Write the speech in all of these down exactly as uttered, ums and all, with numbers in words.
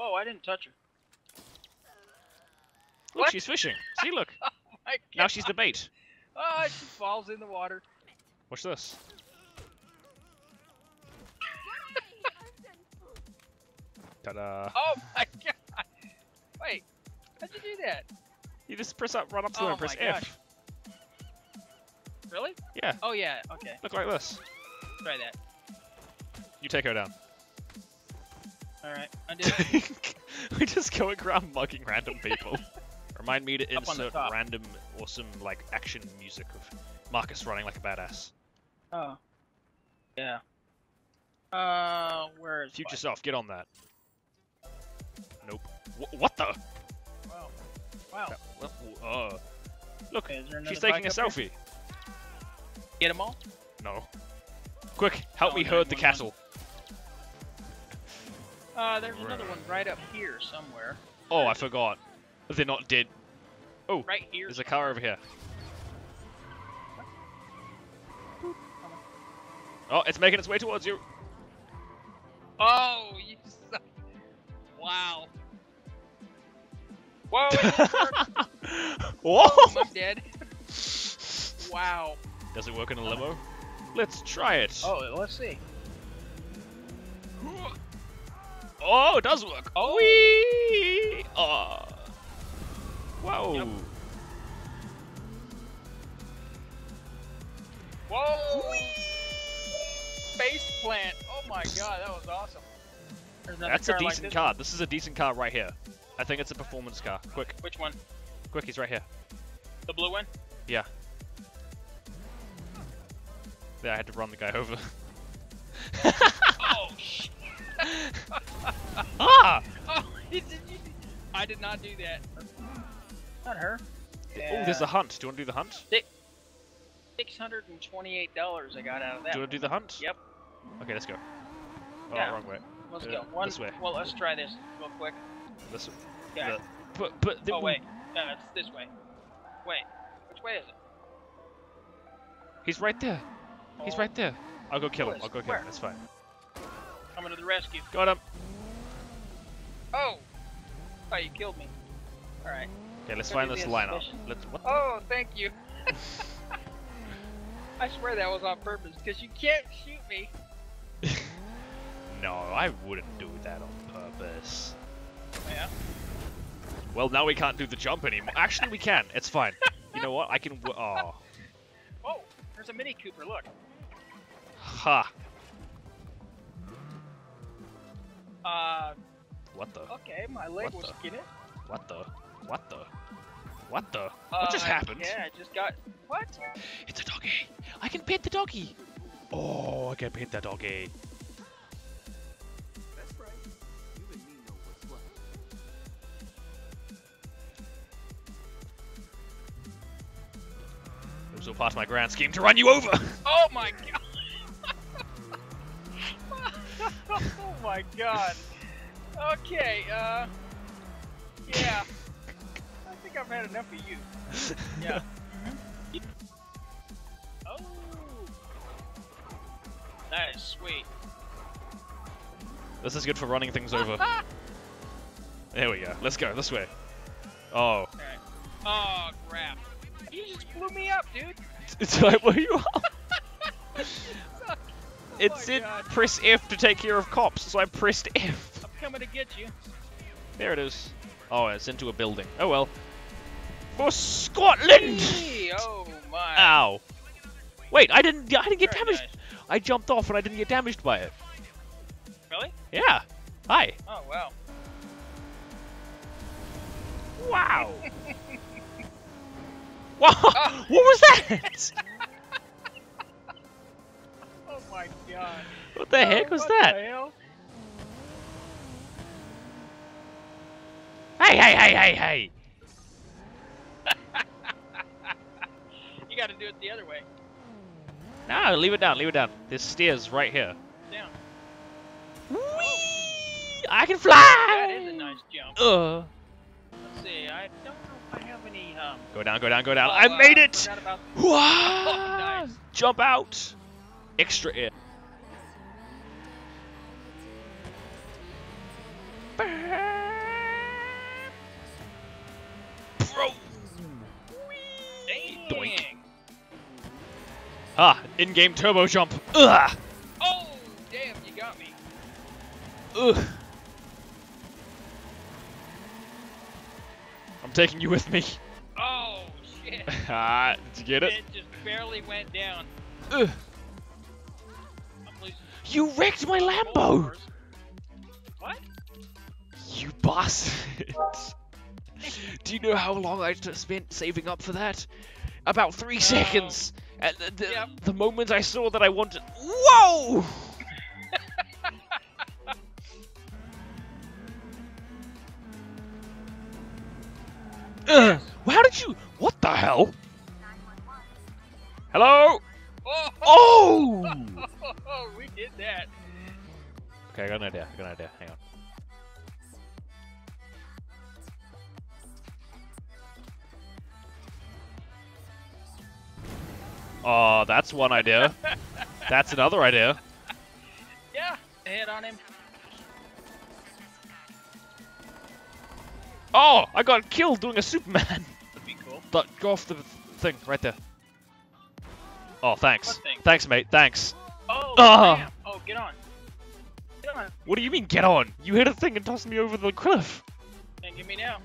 Whoa, I didn't touch her. Look, what? She's fishing. See, look. Oh my God. Now she's the bait. Oh, she falls in the water. Watch this. Ta-da. Oh my God. Wait, how'd you do that? You just press up, run up to oh them and press gosh. F. Really? Yeah. Oh yeah, okay. Look like this. Try that. You take her down. Alright, I did it. We just go around mugging random people. Remind me to insert random, awesome, like, action music of Marcus running like a badass. Oh. Yeah. Uh, where is Future self, get on that. Nope. Wh what the? Wow. Wow. Uh, uh, look, okay, she's taking a selfie. Here? Get them all? No. Quick, help oh, me herd the one cattle. One. Uh, there's right. another one right up here somewhere. Oh, I forgot. They're not dead. Oh, right here. There's a car over here. What? Oh, it's making its way towards you. Oh, you suck. Wow. Whoa! Whoa! Oh, I'm dead. Wow. Does it work in a limo? Let's try it. Oh, let's see. Oh, it does work. Oh, wee! Oh. Whoa. Yep. Whoa! Face plant. Oh my God, that was awesome. That's a decent like this car. One? This is a decent car right here. I think it's a performance car. Quick. Which one? Quick, he's right here. The blue one? Yeah. Yeah, I had to run the guy over. Oh, shit. Ah! Oh, did you... I did not do that. Not her. Yeah. Oh, there's a hunt. Do you want to do the hunt? six hundred twenty-eight dollars I got out of that. Do you want to do the hunt? Yep. Okay, let's go. Oh, yeah. Wrong way. Let's uh, go. One, this way. Well, let's try this real quick. This way. Yeah. The, but, but the, oh, wait. No, it's this way. Wait. Which way is it? He's right there. He's right there. I'll go kill him. I'll go kill him. That's fine. Coming to the rescue. Got him. Oh! Oh, you killed me. Alright. Okay, let's find this line out. Oh, thank you. I swear that was on purpose, because you can't shoot me. No, I wouldn't do that on purpose. Yeah? Well, now we can't do the jump anymore. Actually, we can. It's fine. You know what? I can... W oh. Oh, there's a Mini Cooper. Look. Ha. Uh. What the? Okay, my leg was skinny. What the? What the? What the? What uh, just happened? Yeah, I just got. What? It's a doggy. I can pet the doggy. Oh, I can pet the doggy. That's right. You and me know what's what. It was all part of my grand scheme to run you over. Oh my God. Oh my God. Okay, uh... yeah. I think I've had enough of you. Yeah. Mm-hmm. Oh! That is sweet. This is good for running things over. There we go. Let's go. This way. Oh. Okay. Oh, crap. You just blew me up, dude. It's like, what are you on? It oh said God. press F to take care of cops, so I pressed F. I'm coming to get you. There it is. Oh, it's into a building. Oh well. For Scotland! Eee, oh my. Ow. Wait, I didn't I didn't get Very damaged. Nice. I jumped off and I didn't get damaged by it. Really? Yeah. Hi. Oh wow. Wow. Wow. Oh. What was that? Oh my God. What the oh, heck was that? Hey, hey, hey, hey, hey! You gotta do it the other way. No, leave it down, leave it down. There's stairs right here. Down. Whee! Oh. I can fly! That is a nice jump. Uh. Let's see, I don't know if I have any. Um... Go down, go down, go down. Oh, I uh, made it! About... Whoa! Oh, nice. Jump out! Extra air. Burn. In-game turbo jump. Ugh. Oh, damn, you got me. Ugh. I'm taking you with me. Oh, shit. Ah, did you get it? It just barely went down. Ugh. You wrecked my Lambo! What? You bastard. Do you know how long I spent saving up for that? About three oh. seconds. At the, the, yep. the moment I saw that I wanted... Whoa! uh, how did you... What the hell? Hello? Oh! Oh! Oh, we did that. Okay, I got an idea. I got an idea. Hang on. Oh, that's one idea. That's another idea. Yeah, hit on him. Oh, I got killed doing a Superman. That'd be cool. But go off the thing right there. Oh, thanks. Thanks, mate. Thanks. Oh, oh. oh, get on. Get on. What do you mean, get on? You hit a thing and tossed me over the cliff. Can't get me now.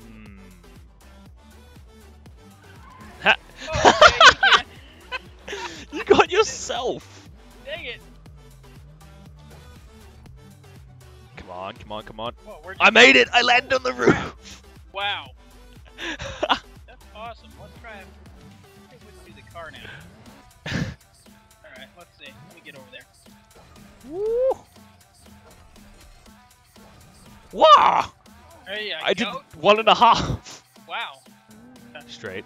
Hmm. Ha. Oh, okay, you, you got yourself. Dang it. Come on, come on, come on. Whoa, I made it. I landed on the roof. Wow. That's awesome. Let's try it. Car now. Alright, let's see. Let me get over there. Woo! Wow! There you I go. Did one and a half. Wow. Straight.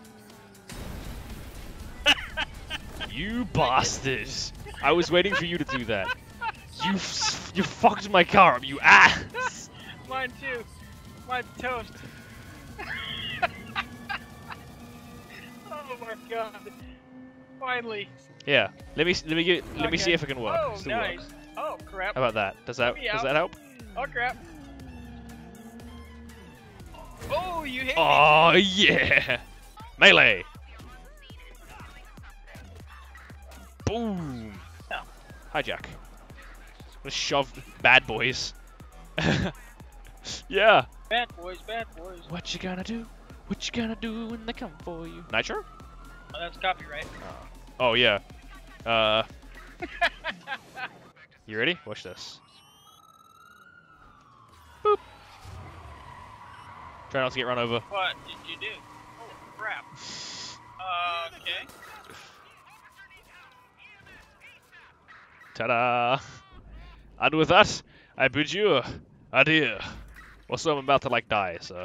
You bastards! I was waiting for you to do that. You f you fucked my car up, you ass! Mine too. Mine's toast. Oh my god. Finally. Yeah. Let me let me get, let okay. me see if it can work. Oh, Still nice. Works. Oh crap. How about that? Does that does out. that help? Oh crap. Oh, you hit oh, me. Oh yeah. Melee. Boom. No. Hijack. Let's shove bad boys. Yeah. Bad boys, bad boys. What you gonna do? What you gonna do when they come for you? Nitro? Oh, that's copyright. Oh, oh yeah. Uh. You ready? Watch this. Boop. Try not to get run over. What did you do? Oh crap. Uh, okay. Ta-da! And with that, I bid you adieu. Well, so I'm about to like die, so.